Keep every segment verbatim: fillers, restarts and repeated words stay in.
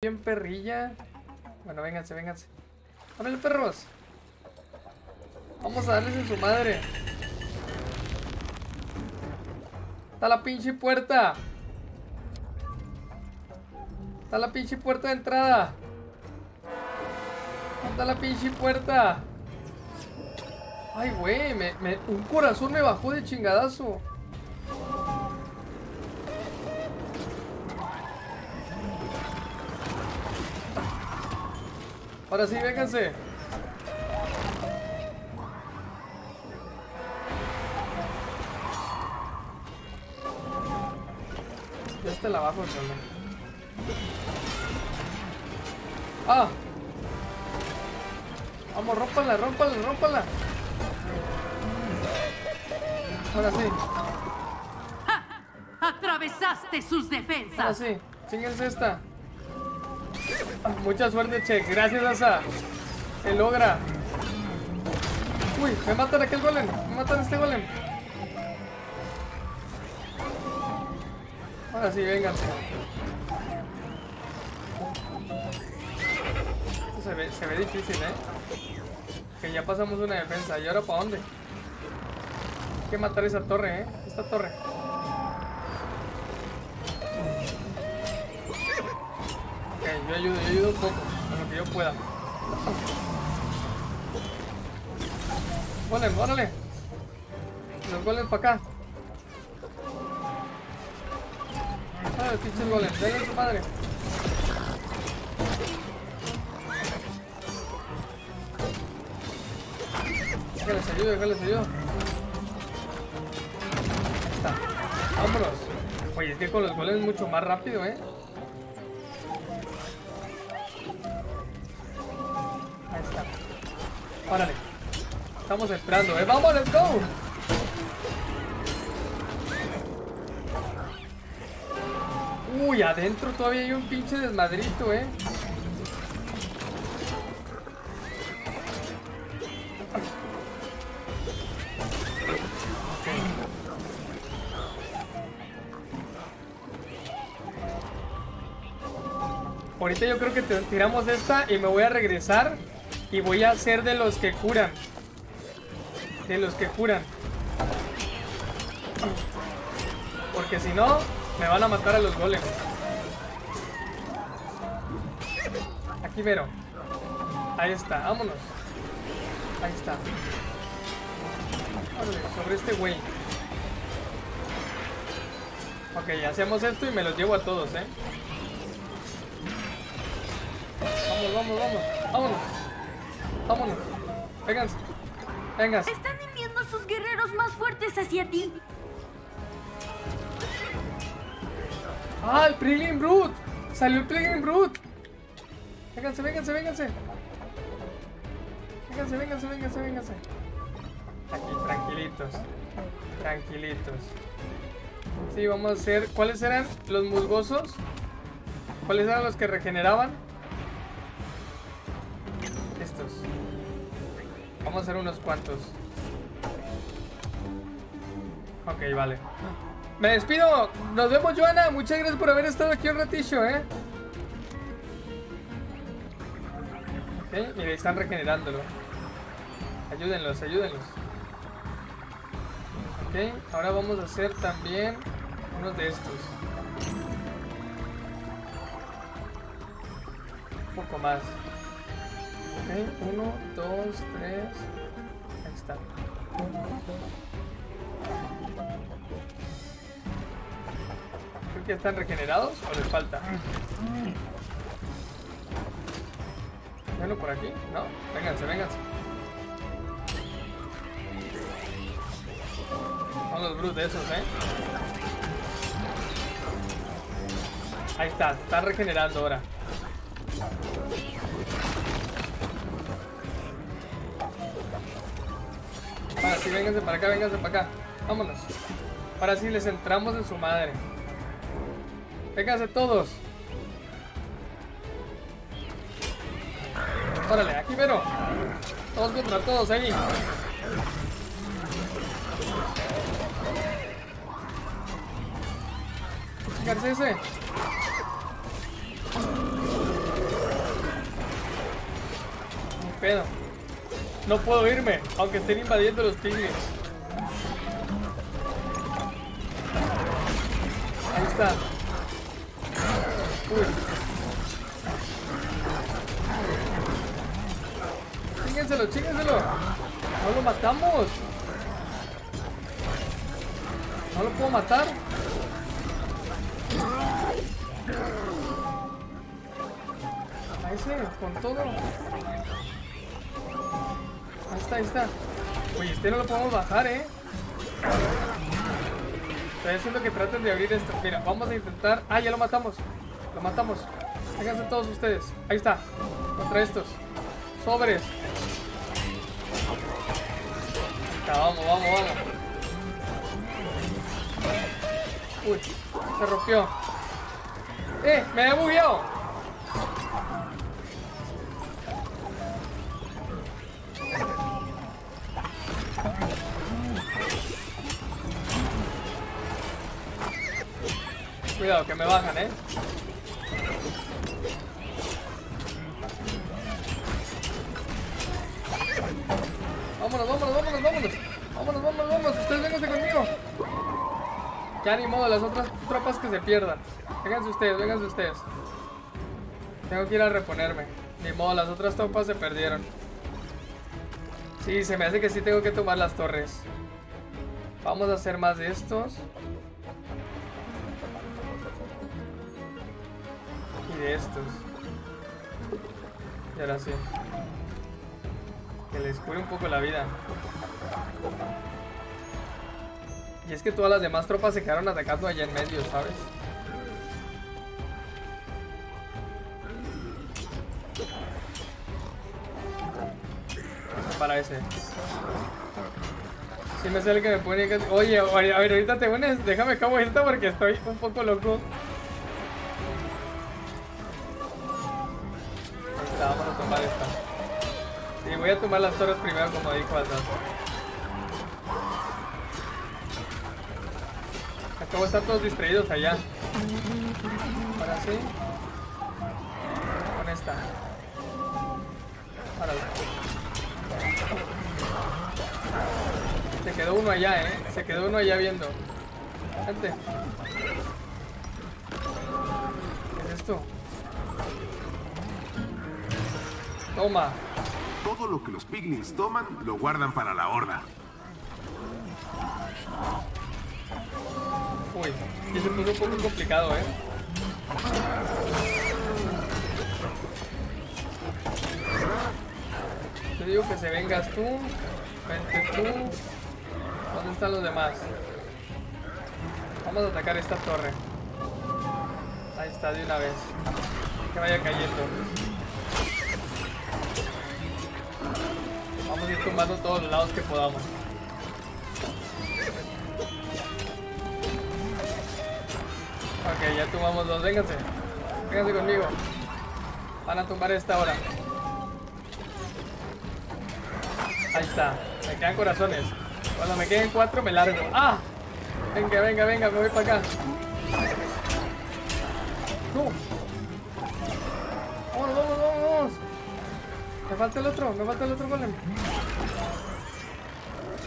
Bien perrilla. Bueno, vénganse, vénganse. ¡Ábrele, perros! Vamos a darles en su madre. ¡Está la pinche puerta! ¡Está la pinche puerta de entrada! ¡Está la pinche puerta! ¡Ay, güey! Me, me, un corazón me bajó de chingadazo. Ahora sí, vénganse. Ya está la abajo, chale. ¡Ah! Vamos, rómpala, rómpala, rómpala. Ahora sí. ¡Ja! Atravesaste sus defensas. Ahora sí, chinguense esta. Mucha suerte, che. Gracias, Asa. Se logra. Uy, me matan aquel golem. Me matan este golem. Ahora sí, vénganse. Esto se ve, se ve difícil, eh. Que ya pasamos una defensa. ¿Y ahora para dónde? Hay que matar esa torre, eh. Esta torre. Yo ayudo, yo ayudo un poco, con lo que yo pueda. Golem, órale. Los golems para acá. Ah, el pinche golem, déjale su madre. Déjales ayudo, déjales ayudo. Ahí está. Vámonos. Oye, es que con los golems mucho más rápido, eh. Órale, estamos esperando, eh. ¡Vamos, let's go! Uy, adentro todavía hay un pinche desmadrito, eh. Ahorita yo creo que tiramos esta y me voy a regresar. Y voy a ser de los que curan. De los que curan. Porque si no, me van a matar a los golems. Aquí mero. Ahí está, vámonos. Ahí está. Órale, sobre este güey. Ok, hacemos esto y me los llevo a todos, eh. Vamos, vamos, vamos. Vámonos. Vámonos. Vénganse. Vénganse. Están enviando sus guerreros más fuertes hacia ti. ¡Ah, el Pilgrim Brute! ¡Salió el Pilgrim Brute! Vénganse, vénganse, vénganse. Vénganse, vénganse, vénganse, vénganse. Aquí, tranquilitos. Tranquilitos. Sí, vamos a hacer... ¿Cuáles eran los musgosos? ¿Cuáles eran los que regeneraban? Vamos a hacer unos cuantos. Ok, vale. Me despido. Nos vemos, Joana. Muchas gracias por haber estado aquí un ratillo, eh. Ok, mira, están regenerándolo. Ayúdenlos, ayúdenlos. Ok, ahora vamos a hacer también unos de estos. Un poco más. Okay, uno, dos, tres. Ahí está. Creo que están regenerados o les falta. Bueno, por aquí. No, vénganse, vénganse. Son los brutes esos, eh. Ahí está, están regenerando ahora. Ahora sí, vénganse para acá, vénganse para acá. Vámonos. Ahora sí les entramos en su madre. Vénganse todos. Órale, aquí mero. Todos contra todos, ahí. Fíjense ese. pedo. No puedo irme, aunque estén invadiendo los tigres. Ahí está. Uy. Chíguenselo, chíguenselo. No lo matamos. No lo puedo matar. A ese, con todo. Ahí está, ahí está. Oye, este no lo podemos bajar, eh. Estoy haciendo que traten de abrir esto. Mira, vamos a intentar. Ah, ya lo matamos. Lo matamos. Háganse todos ustedes. Ahí está. Contra estos. Sobres. Ya, vamos, vamos, vamos. Uy, se rompió. Eh, me he bugueado. Cuidado, que me bajan, eh. Vámonos, vámonos, vámonos, vámonos. Vámonos, vámonos, vámonos. Ustedes vénganse conmigo. Ya ni modo, las otras tropas que se pierdan. Vénganse ustedes, vénganse ustedes. Tengo que ir a reponerme. Ni modo, las otras tropas se perdieron. Sí, se me hace que sí tengo que tomar las torres. Vamos a hacer más de estos. De estos. Y ahora sí. Que les cure un poco la vida. Y es que todas las demás tropas se quedaron atacando allá en medio, ¿sabes? Para ese. Si me sale que me pone... Oye, a ver, ahorita te unes. Déjame acabo esta porque estoy un poco loco. Vamos a tomar esta. Sí, voy a tomar las torres primero, como dijo Adán. Acabo de estar todos distraídos allá. Ahora sí. Con esta. Ahora sí. Se quedó uno allá, eh. Se quedó uno allá viendo. Gente. ¿Qué es esto? Toma. Todo lo que los piglins toman, lo guardan para la horda. Uy, y se puso un poco complicado, ¿eh? Te digo que se vengas tú. Vente tú. ¿Dónde están los demás? Vamos a atacar esta torre. Ahí está, de una vez. Que vaya cayendo. Vamos a ir tumbando todos los lados que podamos. Ok, ya tumbamos dos. Vénganse. Vénganse conmigo. Van a tumbar esta ahora. Ahí está. Me quedan corazones. Cuando me queden cuatro me largo. ¡Ah! Venga, venga, venga. Me voy para acá. ¡No! ¡Vámonos, vámonos, vámonos! Me falta el otro, me falta el otro golem.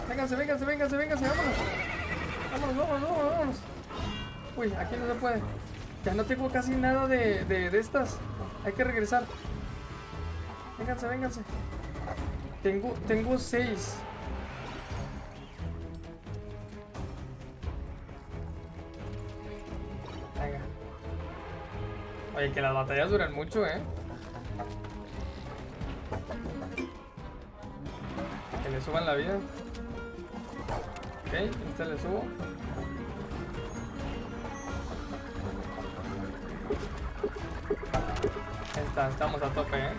Vénganse, vénganse, vénganse, vénganse, vámonos. Vámonos, vámonos, vámonos, vámonos. Uy, aquí no se puede. Ya no tengo casi nada de, de, de estas. Hay que regresar. Vénganse, vénganse. Tengo, tengo seis. Venga. Oye, que las batallas duran mucho, eh. Que le suban la vida. Ok, esta le subo. Esta, estamos a tope, ¿eh?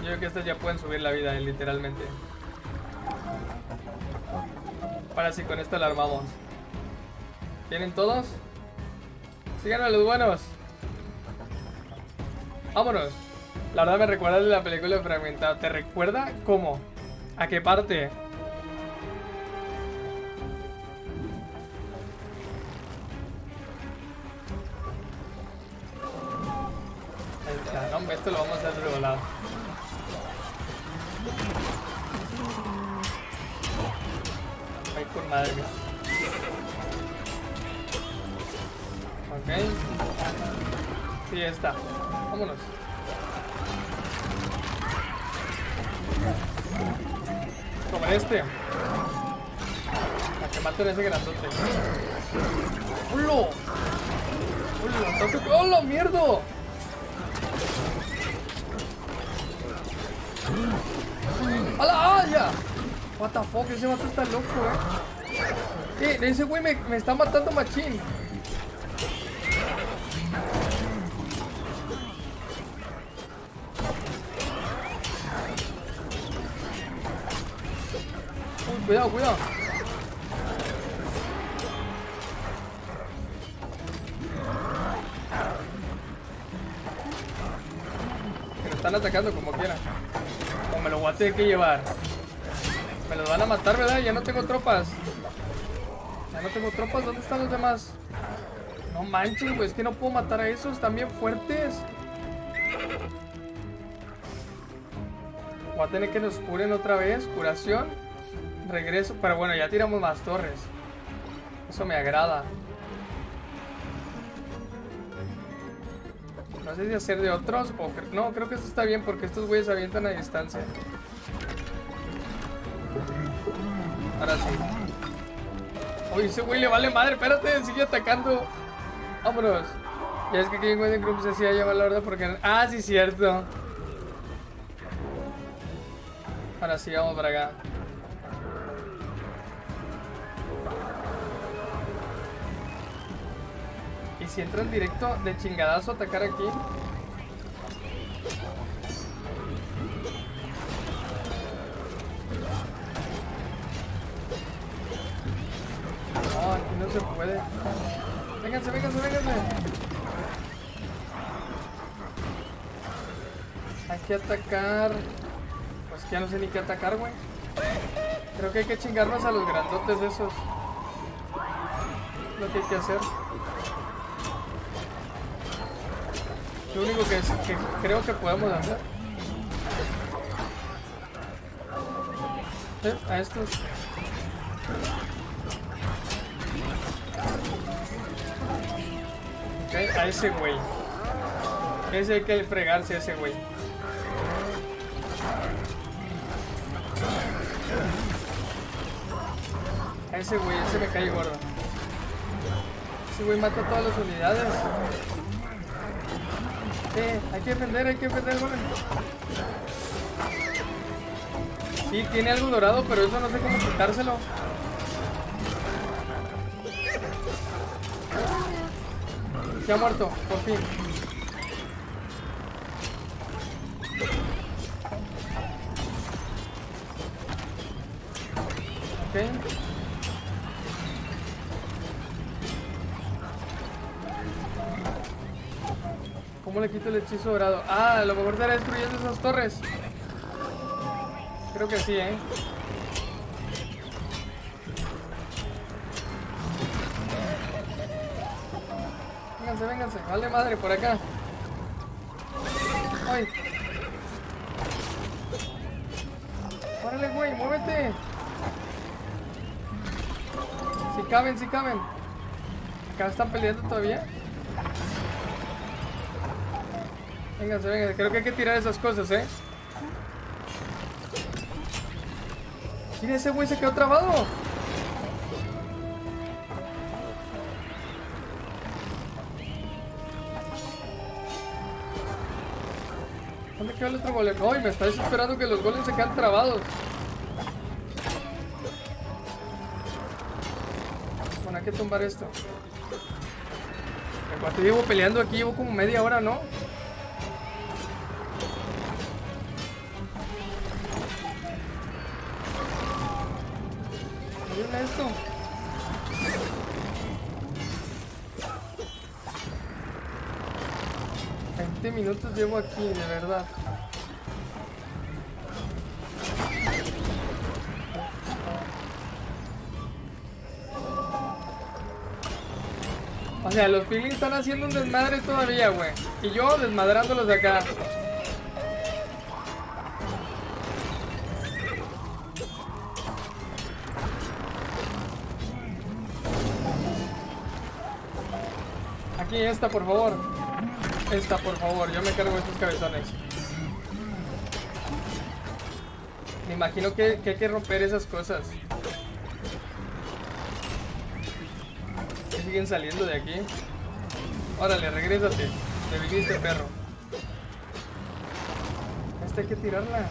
Yo creo que estas ya pueden subir la vida, eh, literalmente. Ahora sí, con esto la armamos. ¿Tienen todos? Síganos a los buenos. Vámonos. La verdad me recuerda de la película de Fragmentado. ¿Te recuerda cómo? ¿A qué parte? Ahí está, no, esto lo vamos a hacer de volado. Ay, por madre mía. Ok. Sí, ya está. Vámonos. Como este. A que maten ese grandote. ¡Hulo! ¡Hulo! ¡Hulo, mierdo! ¡Hala! ¡Ya! What the fuck, ese vato está loco, eh. Eh, ese güey me, me está matando machín. Uy, cuidado, cuidado. Que lo están atacando como quieran. O me lo voy a tener que llevar. Me los van a matar, ¿verdad? Ya no tengo tropas. Ya no tengo tropas. ¿Dónde están los demás? No manches, güey. Es que no puedo matar a esos. Están bien fuertes. Voy a tener que nos curen otra vez. Curación. Regreso. Pero bueno, ya tiramos más torres. Eso me agrada. No sé si hacer de otros o... No, creo que esto está bien porque estos güeyes avientan a distancia. Ahora sí. Oye, ese güey le vale madre. Espérate, sigue atacando. Vámonos. Ya es que aquí en Western Group se hacía llevar la verdad porque... Ah, sí, cierto. Ahora sí, vamos para acá. Y si entran directo de chingadazo a atacar aquí. No, aquí no se puede. Vénganse, vénganse, vénganse. Hay que atacar. Pues que ya no sé ni qué atacar, güey. Creo que hay que chingarnos a los grandotes esos. Lo que hay que hacer. Lo único que, es, que creo que podemos hacer. ¿Eh? A estos. Ok, a ese güey. Ese hay que fregarse a ese güey. A ese güey, ese me cae gordo. Ese güey mata todas las unidades. Eh, hay que defender, hay que defender, güey. Sí, tiene algo dorado, pero eso no sé cómo quitárselo. Se ha muerto, por fin. Ok. ¿Cómo le quito el hechizo dorado? Ah, a lo mejor será destruyendo esas torres. Creo que sí, ¿eh? Vénganse, vénganse. Vale madre, por acá. ¡Ay! ¡Párale, güey! ¡Muévete! Si caben, si caben. Acá están peleando todavía. Vénganse, vénganse. Creo que hay que tirar esas cosas, ¿eh? Mira, ese güey se quedó trabado. ¿Dónde quedó el otro golem? ¡Ay, me está desesperando que los golems se quedan trabados! Bueno, hay que tumbar esto. En cuanto llevo peleando aquí, llevo como media hora, ¿no? Esto. veinte minutos llevo aquí, de verdad. O sea, los piglins están haciendo un desmadre todavía, güey. Y yo desmadrándolos de acá. Aquí esta, por favor. Esta, por favor. Yo me cargo estos cabezones. Me imagino que, que hay que romper esas cosas. Siguen saliendo de aquí. Órale, regrésate. Te viniste, perro. Esta hay que tirarla.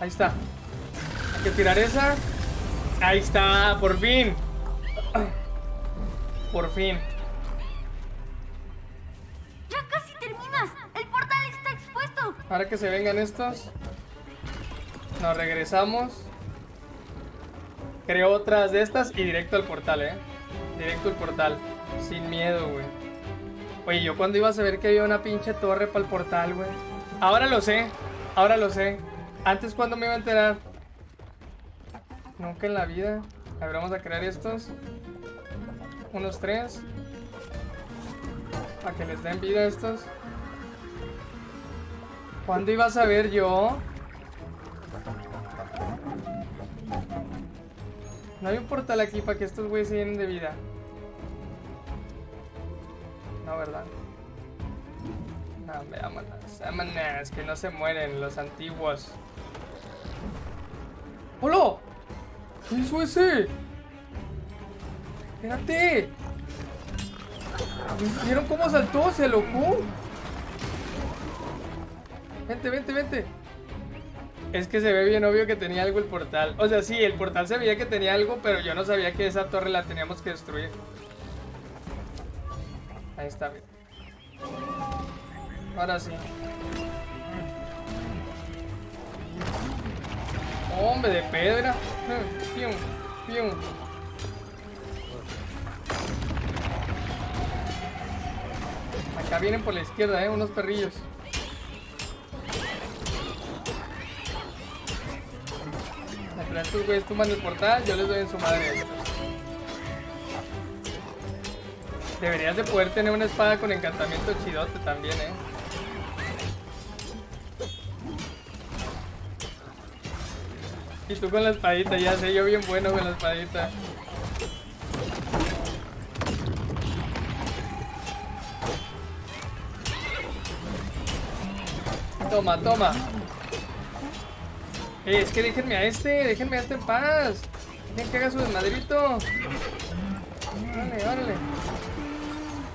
Ahí está. Hay que tirar esa. Ahí está, por fin. Por fin. Ya casi terminas. El portal está expuesto. Ahora que se vengan estos, nos regresamos. Creo otras de estas y directo al portal, eh. Directo al portal. Sin miedo, güey. Oye, yo cuando iba a saber que había una pinche torre para el portal, güey. Ahora lo sé. Ahora lo sé. Antes, cuando me iba a enterar. Nunca en la vida. A ver, vamos a crear estos. Unos tres. Para que les den vida a estos. ¿Cuándo iba a saber yo? No hay un portal aquí para que estos güeyes se llenen de vida. No, ¿verdad? No, me vámonos, vámonos, que no se mueren los antiguos. ¡Hola! ¿Qué hizo ese? ¡Espérate! ¿Vieron cómo saltó? ¡Se locó! Vente, vente, vente. Es que se ve bien obvio que tenía algo el portal. O sea, sí, el portal se veía que tenía algo, pero yo no sabía que esa torre la teníamos que destruir. Ahí está, bien. Ahora sí. Hombre, de piedra. Pium, pium. Acá vienen por la izquierda, eh, unos perrillos. Estos güeyes tumban el portal, yo les doy en su madre. Deberías de poder tener una espada con encantamiento chidote también, eh. Y tú con la espadita, ya sé, yo bien bueno con la espadita. Toma, toma. Hey, es que déjenme a este, déjenme a este en paz. Dejen que haga su desmadrito. Órale, órale.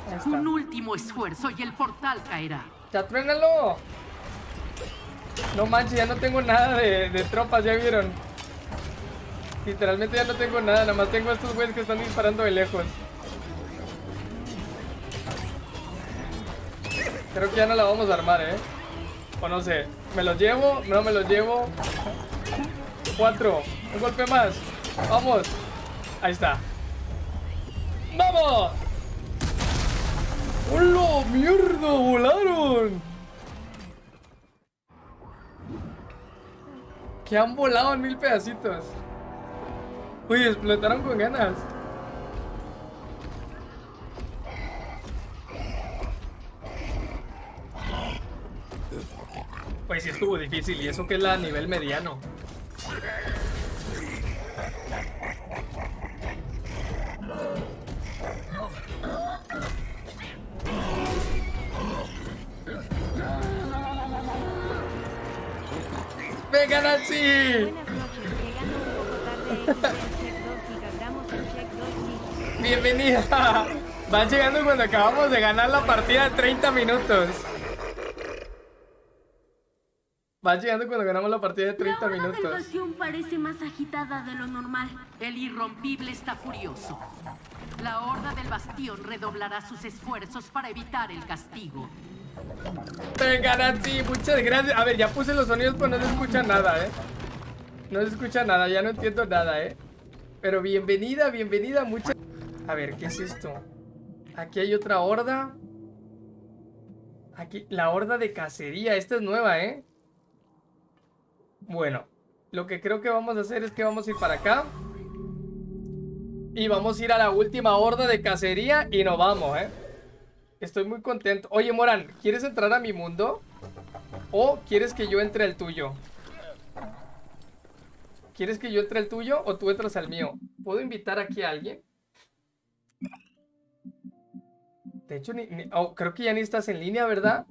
Ahí está. Un último esfuerzo y el portal caerá. ¡Ya truénalo! No manches, ya no tengo nada de, de tropas, ya vieron. Literalmente ya no tengo nada, nada más tengo a estos güeyes que están disparando de lejos. Creo que ya no la vamos a armar, eh. O no sé, me los llevo, no me los llevo. Cuatro, un golpe más. Vamos, ahí está. ¡Vamos! ¡Hola, mierda! ¡Volaron! Que han volado en mil pedacitos. Uy, explotaron con ganas. Pues sí estuvo difícil, y eso que es la nivel mediano. ¡Vengan así! Bienvenida. Van llegando cuando acabamos de ganar la partida de treinta minutos. Va llegando cuando ganamos la partida de treinta minutos. La evacuación parece más agitada de lo normal. El irrompible está furioso. La horda del bastión redoblará sus esfuerzos para evitar el castigo. Vengan así, muchas gracias. A ver, ya puse los sonidos, pero no se escucha nada, eh. No se escucha nada, ya no entiendo nada, eh. Pero bienvenida, bienvenida, muchas... A ver, ¿qué es esto? Aquí hay otra horda. Aquí, la horda de cacería. Esta es nueva, eh. Bueno, lo que creo que vamos a hacer es que vamos a ir para acá. Y vamos a ir a la última horda de cacería y nos vamos, eh. Estoy muy contento. Oye, Morán, ¿quieres entrar a mi mundo? ¿O quieres que yo entre al tuyo? ¿Quieres que yo entre al tuyo o tú entras al mío? ¿Puedo invitar aquí a alguien? De hecho, ni, ni, oh, creo que ya ni estás en línea, ¿verdad?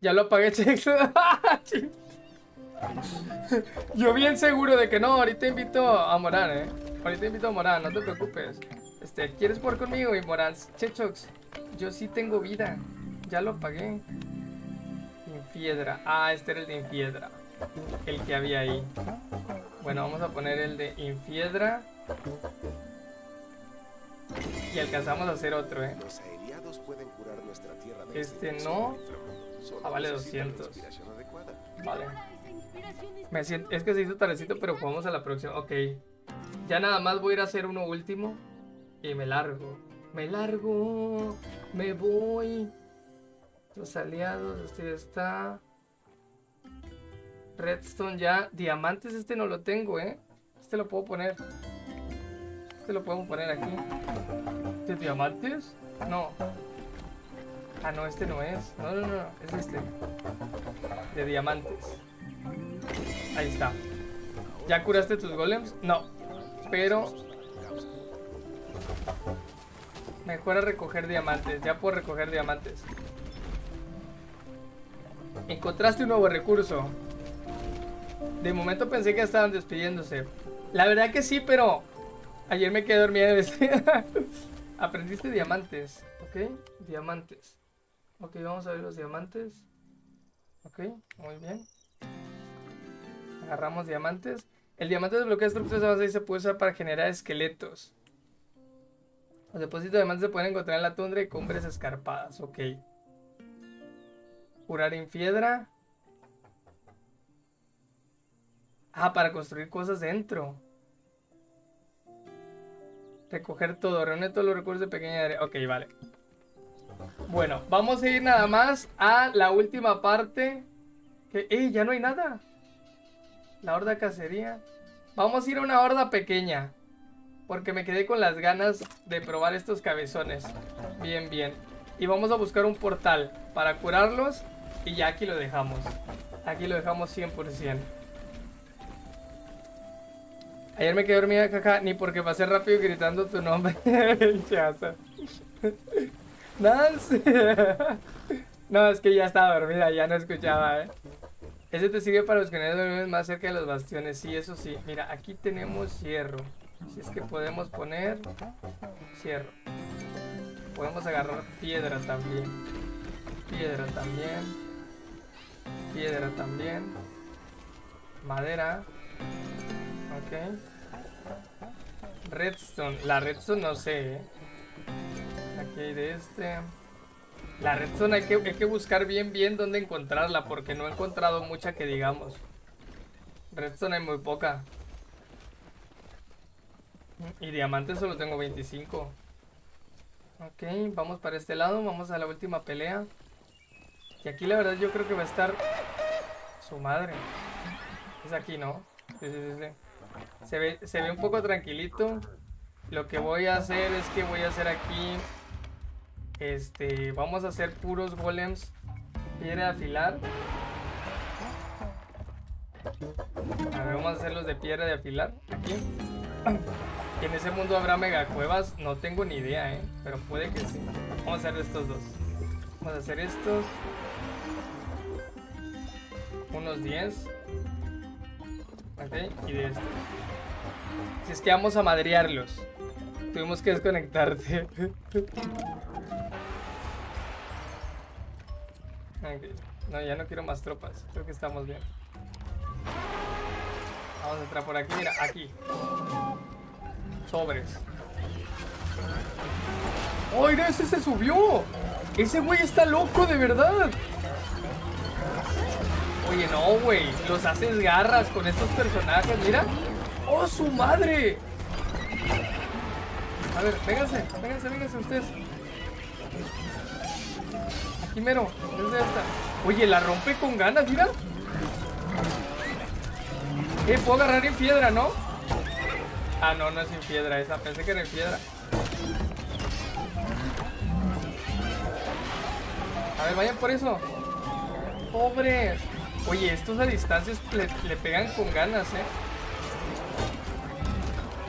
Ya lo apagué, Chex. Yo bien seguro de que no, ahorita invito a Morán, eh. Ahorita invito a Morán, no te preocupes. Este, ¿quieres jugar conmigo? Y Morán, Chechox, yo sí tengo vida. Ya lo apagué. Infiedra. Ah, este era el de Infiedra. El que había ahí. Bueno, vamos a poner el de Infiedra. Y alcanzamos a hacer otro, eh. Los aliados pueden curar nuestra tierra de este no. Ah, vale, doscientos. Vale. Me siento, es que se hizo tardecito, pero jugamos a la próxima. Ok. Ya nada más voy a ir a hacer uno último. Y me largo. Me largo. Me voy. Los aliados. Este ya está. Redstone ya. Diamantes este no lo tengo, ¿eh? Este lo puedo poner. Este lo podemos poner aquí. ¿Este es diamantes? No. Ah, no, este no es. No, no, no, es este. De diamantes. Ahí está. ¿Ya curaste tus golems? No. Pero... mejora recoger diamantes. Ya puedo recoger diamantes. Encontraste un nuevo recurso. De momento pensé que estaban despidiéndose. La verdad que sí, pero... ayer me quedé dormida de vestida. Aprendiste diamantes. Ok, diamantes. Ok, vamos a ver los diamantes. Ok, muy bien. Agarramos diamantes. El diamante desbloquea estructuras de base y se puede usar para generar esqueletos. Los depósitos de diamantes se pueden encontrar en la tundra y cumbres escarpadas. Ok. Curar en piedra. Ah, para construir cosas dentro. Recoger todo, reúne todos los recursos de pequeña área. Ok, vale. Bueno, vamos a ir nada más a la última parte. Que, ¡ey! Ya no hay nada. La horda cacería. Vamos a ir a una horda pequeña. Porque me quedé con las ganas de probar estos cabezones. Bien, bien. Y vamos a buscar un portal para curarlos. Y ya aquí lo dejamos. Aquí lo dejamos cien por ciento. Ayer me quedé dormida, jaja, ni porque pasé rápido gritando tu nombre. Chaza. Nance. No, es que ya estaba dormida, ya no escuchaba, ¿eh? Ese te sirve para los generadores más cerca de los bastiones. Sí, eso sí. Mira, aquí tenemos hierro. Si es que podemos poner hierro. Podemos agarrar piedra también. Piedra también. Piedra también. Madera. Ok. Redstone. La redstone no sé, ¿eh? Aquí hay de este. La redstone hay que, hay que buscar bien bien dónde encontrarla, porque no he encontrado mucha que digamos. Redstone hay muy poca. Y diamantes solo tengo veinticinco. Ok, vamos para este lado. Vamos a la última pelea. Y aquí la verdad yo creo que va a estar... su madre. Es aquí, ¿no? Sí, sí, sí, sí. Se ve, se ve un poco tranquilito. Lo que voy a hacer es que voy a hacer aquí Este, vamos a hacer puros golems. Piedra de afilar. A ver, vamos a hacer los de piedra de afilar. Aquí. ¿Y en ese mundo habrá megacuevas? No tengo ni idea, eh. Pero puede que sí. Vamos a hacer estos dos. Vamos a hacer estos. Unos diez. Ok, y de estos. Si es que vamos a madrearlos. Tuvimos que desconectarte. Okay. No, ya no quiero más tropas. Creo que estamos bien. Vamos a entrar por aquí. Mira, aquí. Sobres. ¡Oh, mira! ¡Ese se subió! ¡Ese güey está loco, de verdad! Oye, no, güey. Los haces garras con estos personajes. Mira. ¡Oh, su madre! A ver, vénganse, vénganse, vénganse ustedes. Aquí mero, desde esta. Oye, la rompe con ganas, mira. Eh, puedo agarrar en piedra, ¿no? Ah, no, no es en piedra esa. Pensé que era en piedra. A ver, vayan por eso. ¡Pobres! Oye, estos a distancias le, le pegan con ganas, eh.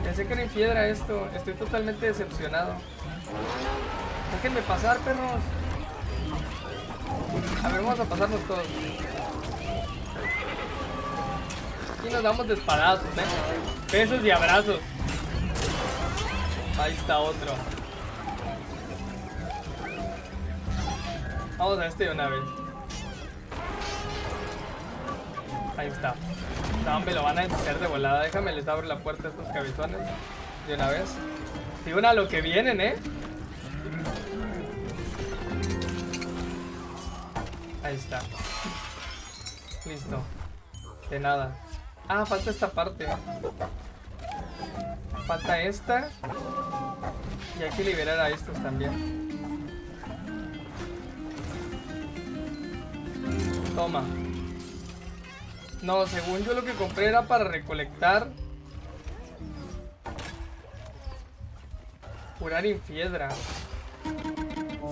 Pensé que era en piedra esto. Estoy totalmente decepcionado. Déjenme pasar, perros. A ver, vamos a pasarnos todos. Aquí nos damos de espadazos, ¿eh? Besos y abrazos. Ahí está otro. Vamos a este de una vez. Ahí está. No, me lo van a deshacer de volada. Déjame, les abro la puerta a estos cabezones de una vez. Y una a lo que vienen, ¿eh? Ahí está. Listo. De nada. Ah, falta esta parte. Falta esta. Y hay que liberar a estos también. Toma. No, según yo lo que compré era para recolectar curar infiedra.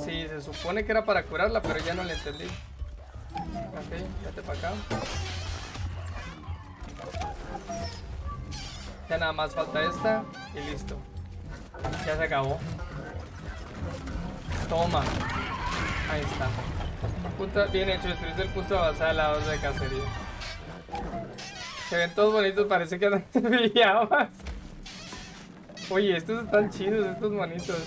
Sí, se supone que era para curarla, pero ya no la entendí. Ok, vete para acá. Ya nada más falta esta y listo. Ya se acabó. Toma. Ahí está. Punta, bien hecho, destruiste el punto de avanzada de la base de cacería. Se ven todos bonitos, parece que andan brillados. Oye, estos están chidos, estos bonitos.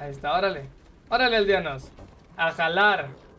Ahí está, órale. Órale, aldeanos. A jalar.